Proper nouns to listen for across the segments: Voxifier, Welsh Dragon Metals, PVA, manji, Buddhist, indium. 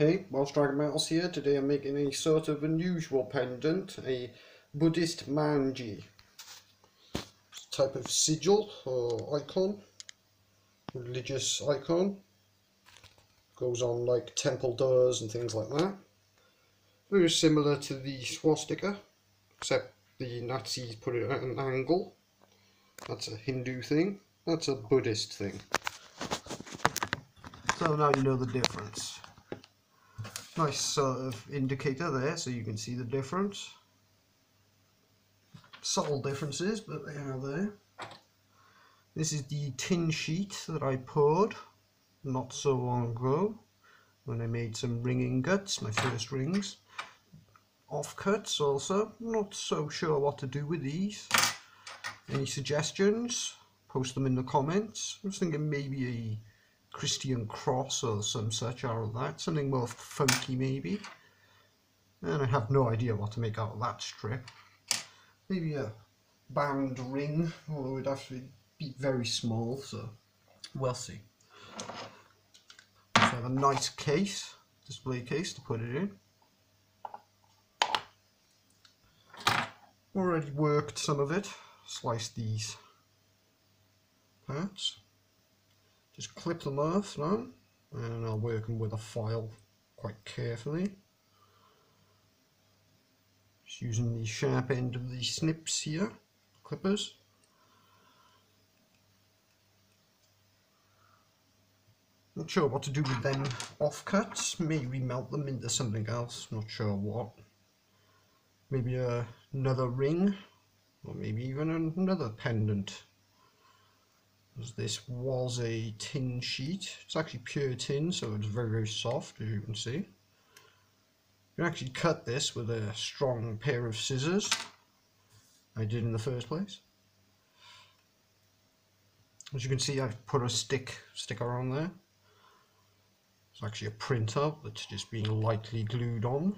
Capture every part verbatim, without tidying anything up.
Hey, Welsh Dragon Metals here. Today I'm making a sort of unusual pendant, a Buddhist manji. It's a type of sigil or icon, religious icon. Goes on like temple doors and things like that. Very similar to the swastika, except the Nazis put it at an angle. That's a Hindu thing, that's a Buddhist thing. So now you know the difference. Nice sort of indicator there, so you can see the difference. Subtle differences, but they are there. This is the tin sheet that I poured not so long ago when I made some ring ingots, my first rings. Offcuts also, not so sure what to do with these. Any suggestions? Post them in the comments. I was thinking maybe a Christian cross or some such out of that, something more funky maybe, and I have no idea what to make out of that strip. Maybe a band ring, although it'd have to be very small, so we'll see. So I have a nice case, display case to put it in. Already worked some of it, sliced these parts. Just clip them off now, and I'll work them with a file quite carefully. Just using the sharp end of the snips here, clippers. Not sure what to do with them offcuts. Maybe melt them into something else, not sure what. Maybe uh, another ring, or maybe even another pendant. This was a tin sheet. It's actually pure tin, so it's very very soft, as you can see. You can actually cut this with a strong pair of scissors. I did in the first place. As you can see, I've put a stick sticker on there. It's actually a printout that's just being lightly glued on.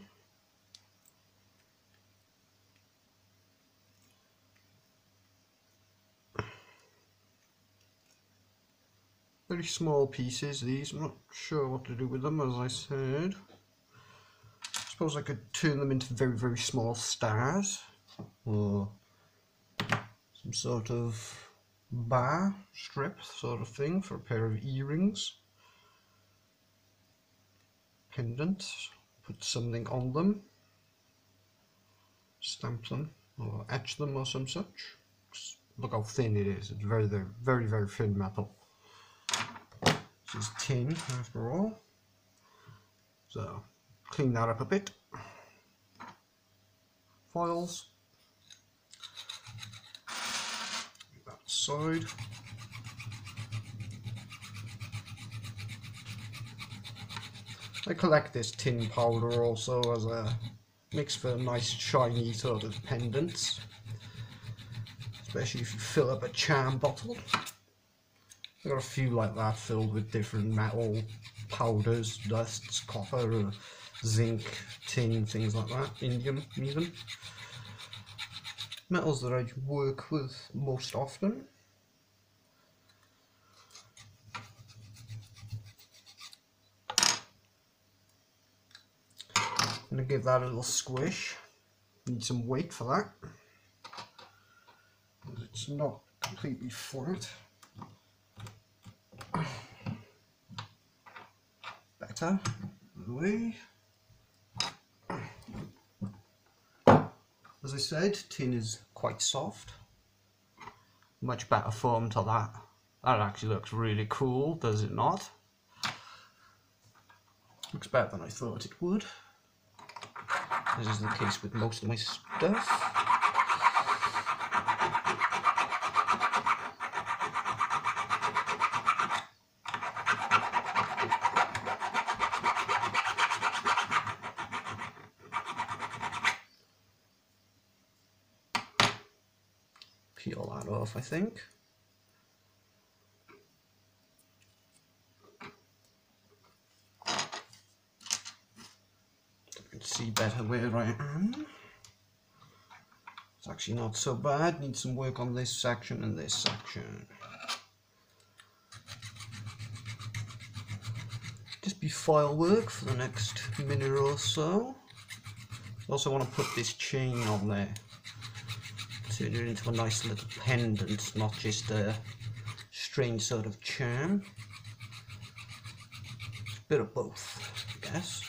Very small pieces, these. I'm not sure what to do with them, as I said. I suppose I could turn them into very, very small stars, or some sort of bar strip sort of thing for a pair of earrings. Pendants, put something on them, stamp them, or etch them, or some such. Just look how thin it is, it's very, very, very, very thin metal. Is tin after all, so clean that up a bit. Foils, get that aside. I collect this tin powder also as a mix for nice shiny sort of pendants, especially if you fill up a charm bottle. I've got a few like that filled with different metal powders, dusts, copper, zinc, tin, things like that, indium even. Metals that I work with most often. I'm going to give that a little squish. Need some weight for that. It's not completely flat. Better, the way. As I said, tin is quite soft. Much better form to that. That actually looks really cool, does it not? Looks better than I thought it would. This is the case with most of my stuff. Peel that off, I think. I can see better where I am. It's actually not so bad. Need some work on this section and this section. just be file work for the next minute or so. Also want to put this chain on there, turn it into a nice little pendant, not just a strange sort of charm. It's a bit of both, I guess.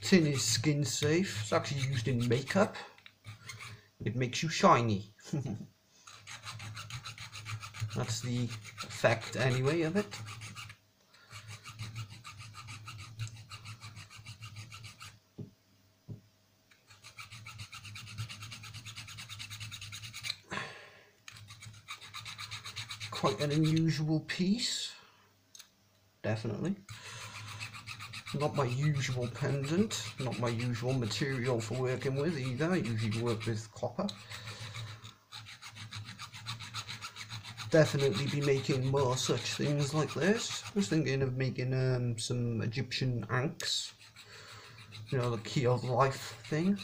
Tin is skin safe. It's actually used in makeup. It makes you shiny. That's the effect anyway of it. Quite an unusual piece, definitely. Not my usual pendant, not my usual material for working with either. I usually work with copper. Definitely be making more such things like this. I was thinking of making um, some Egyptian ankhs, you know, the key of life thing,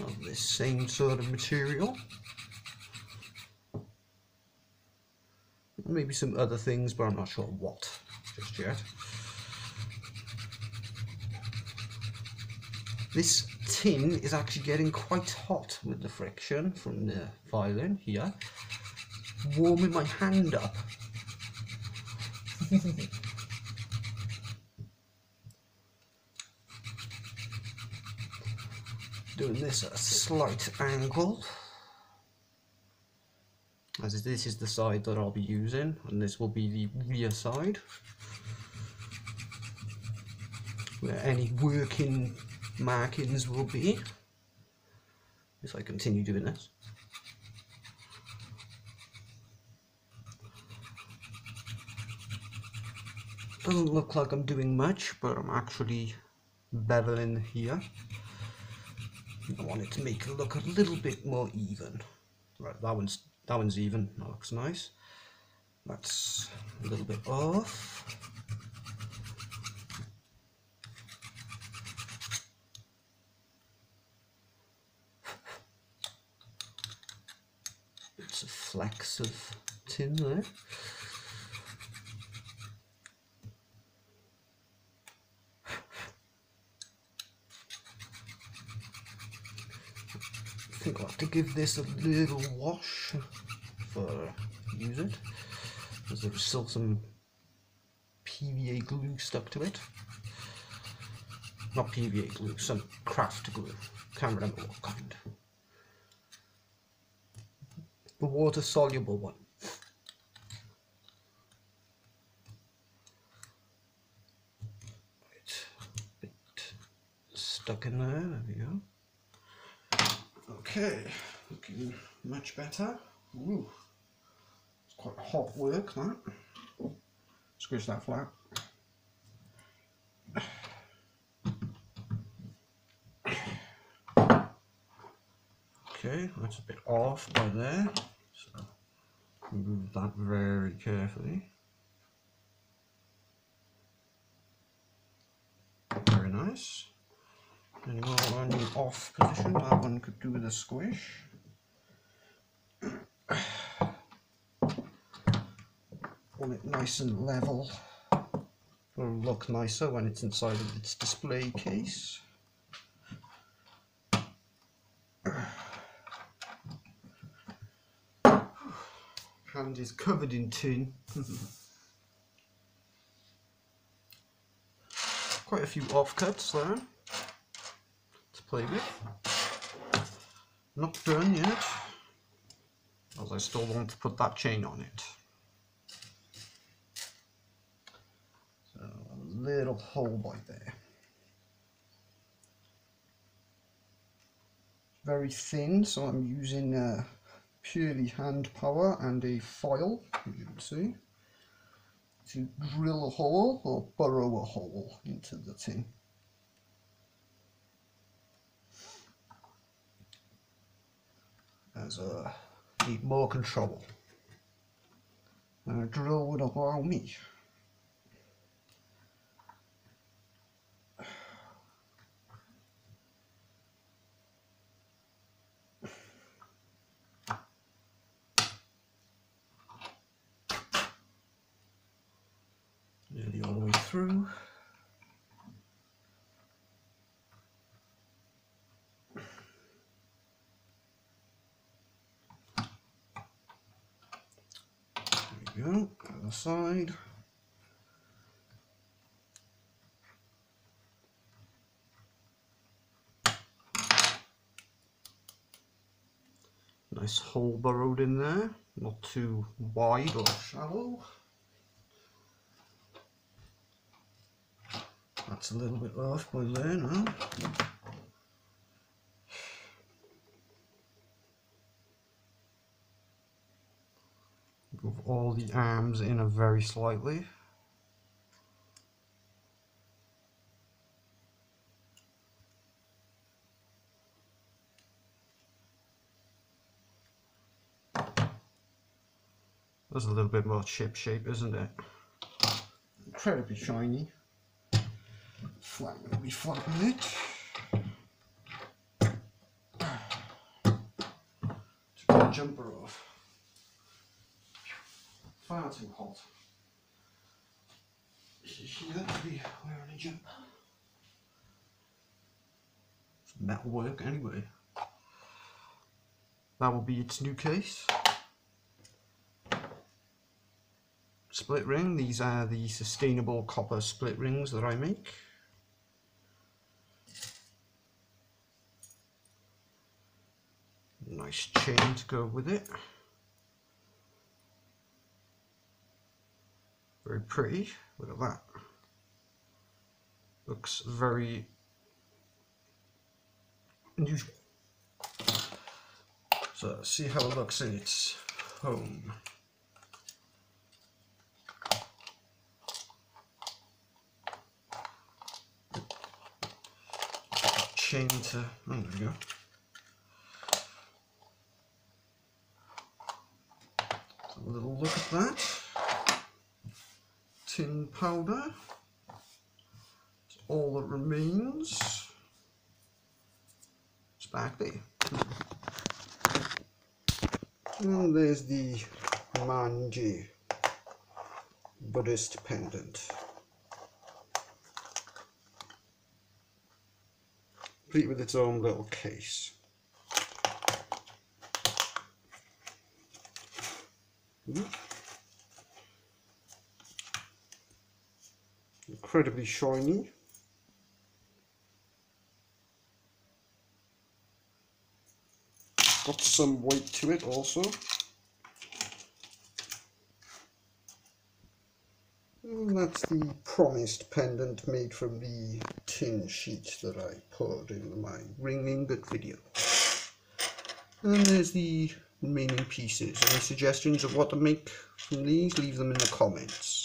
of this same sort of material. Maybe some other things, but I'm not sure what just yet. This tin is actually getting quite hot with the friction from the filing here, warming my hand up. Doing this at a slight angle, as this is the side that I'll be using, and this will be the rear side, where any working markings will be, if I continue doing this. Doesn't look like I'm doing much, but I'm actually beveling here. I want it to make it look a little bit more even. Right, that one's that one's even. That looks nice. That's a little bit off. Flecks of tin there. I think I'll have to give this a little wash for use it, because there's still some P V A glue stuck to it. Not P V A glue, some craft glue. Can't remember what kind. The water soluble one. Right. Bit stuck in there, there we go. Okay, looking much better. Ooh. It's quite hot work that. Squish that flat. Okay, that's a bit off by there, so move that very carefully. Very nice. Any more on the off position? That one could do with a squish. Want it nice and level. It'll look nicer when it's inside of its display case. Hand is covered in tin. Quite a few offcuts there to play with. Not done yet, as I still want to put that chain on it. So a little hole by there. Very thin, so I'm using uh, purely hand power and a file, as you can see, to drill a hole or burrow a hole into the tin. As I need more control, and a drill would allow me. we go, other side. Nice hole burrowed in there, not too wide or shallow. That's a little bit rough by there now. Move all the arms in a very slightly. That's a little bit more chip shape, isn't it? Incredibly shiny. Flat, gonna be flattening it. To get the jumper off. Far too hot. She looks to be wearing a jumper. It's metal work anyway. That will be its new case. Split ring, these are the sustainable copper split rings that I make. Nice chain to go with it. Very pretty, look at that. Looks very unusual. So let's see how it looks in its home. Chain to, oh, there we go. Have a little look at that. Tin powder. It's all that remains. It's back there. And there's the manji Buddhist pendant. Complete with its own little case. Ooh. Incredibly shiny. Got some weight to it also. And that's the promised pendant made from the tin sheet that I poured in my ring ingot video. And there's the remaining pieces. Any suggestions of what to make from these? Leave them in the comments.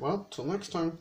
Well, till next time.